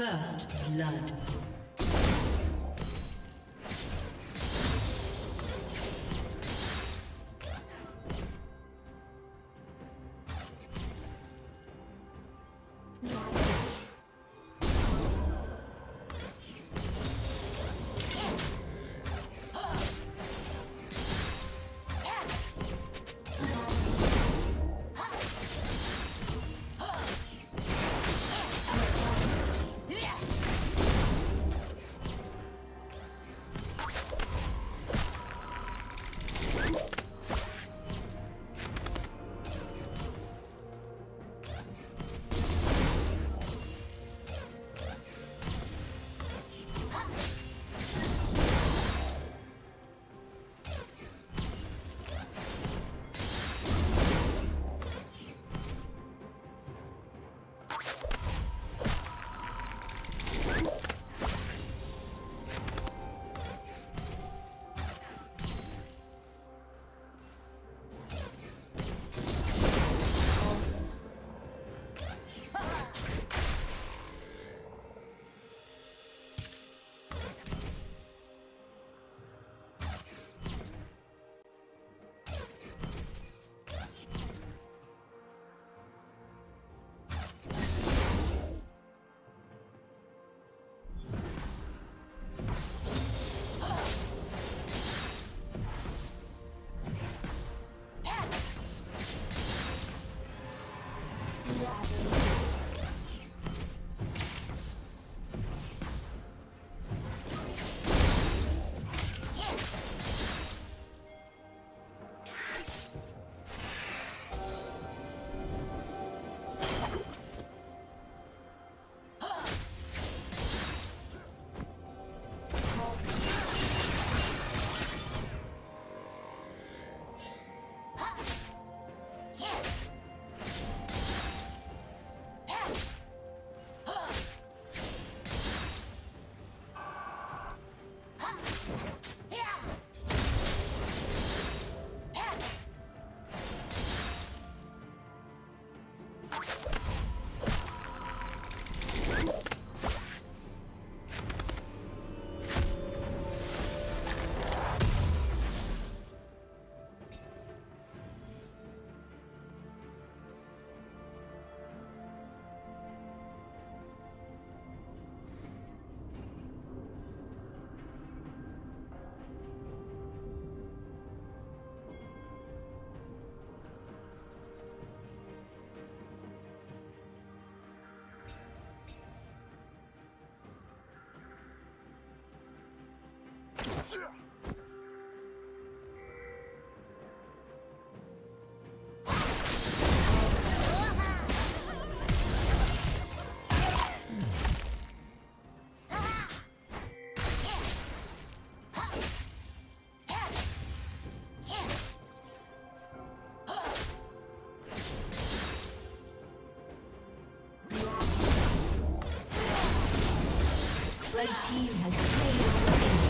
First blood. Yeah. Red team has slain the enemy.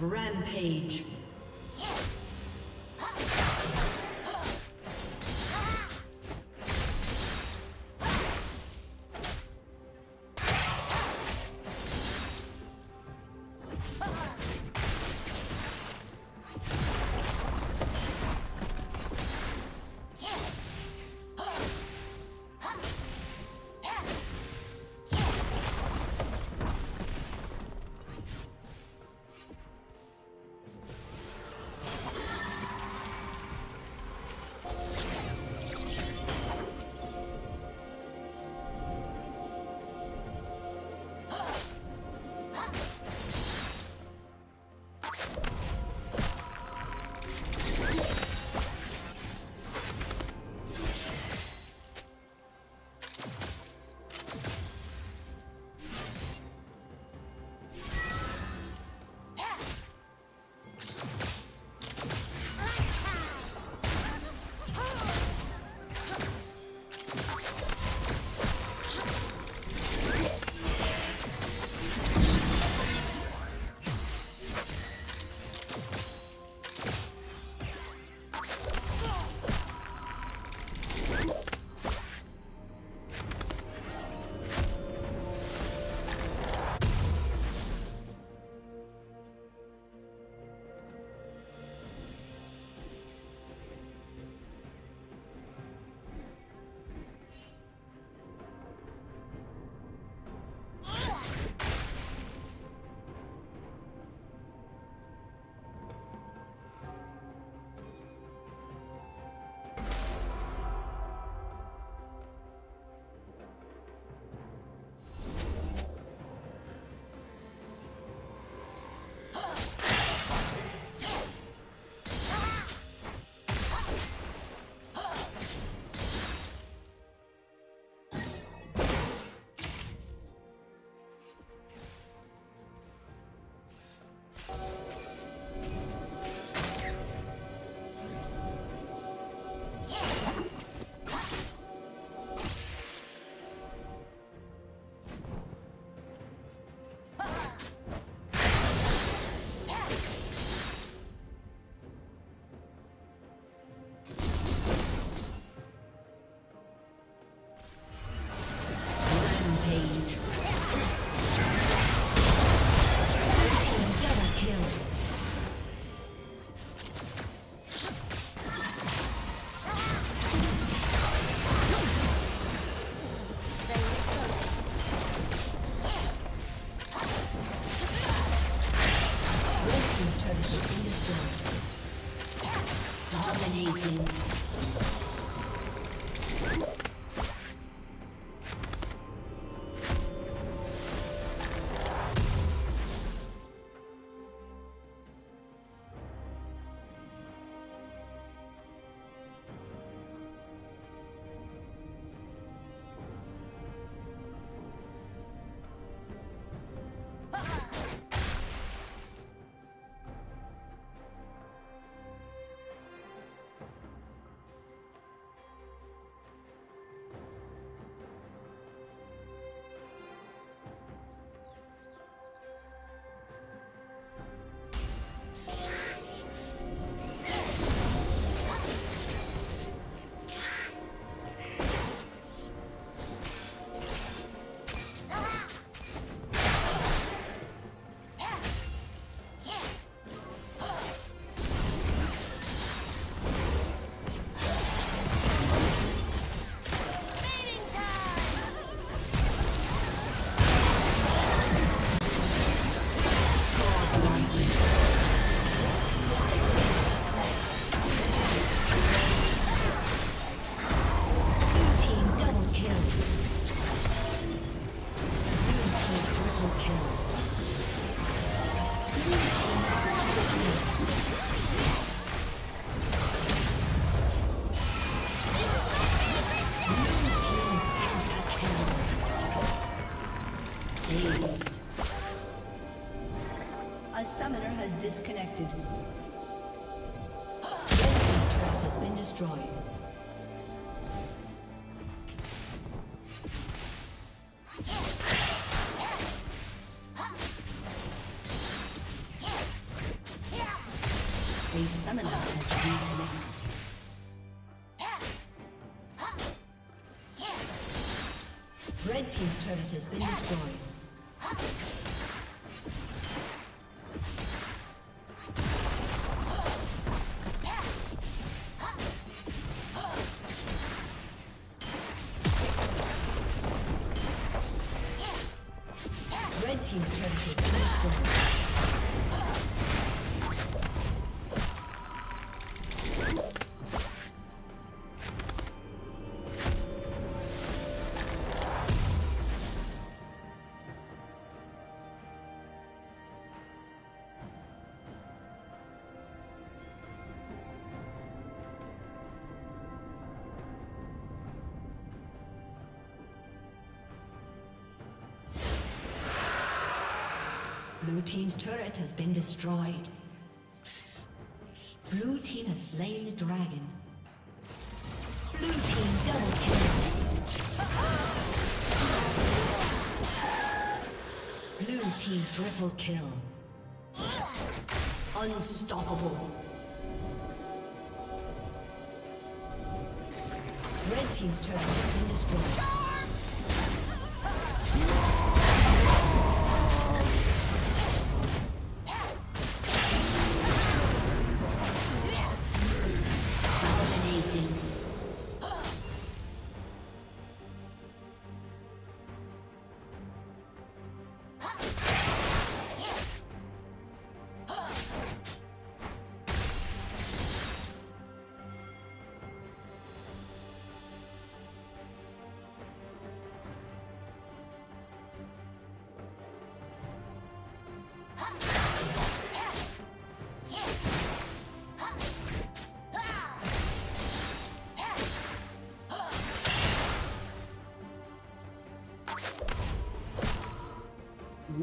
Rampage. A summoner has disconnected. Red team's turret has been destroyed. summoner has reconnected. Red team's turret has been destroyed. Blue team's turret has been destroyed. Blue team has slain the dragon. Blue team double kill. Blue team triple kill. Unstoppable. Red team's turret has been destroyed.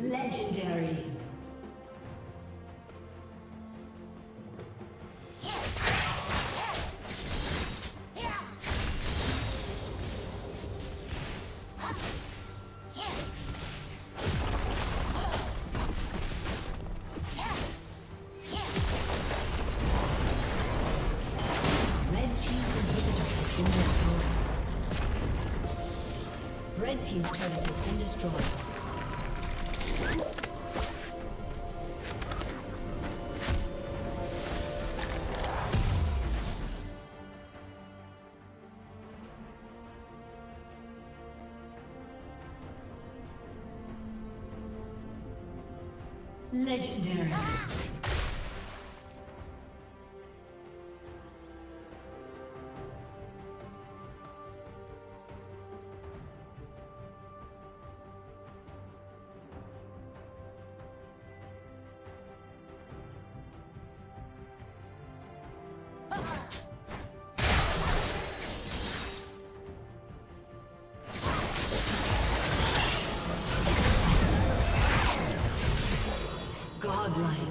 Legendary. Red team's turret has been destroyed. Legendary. Right.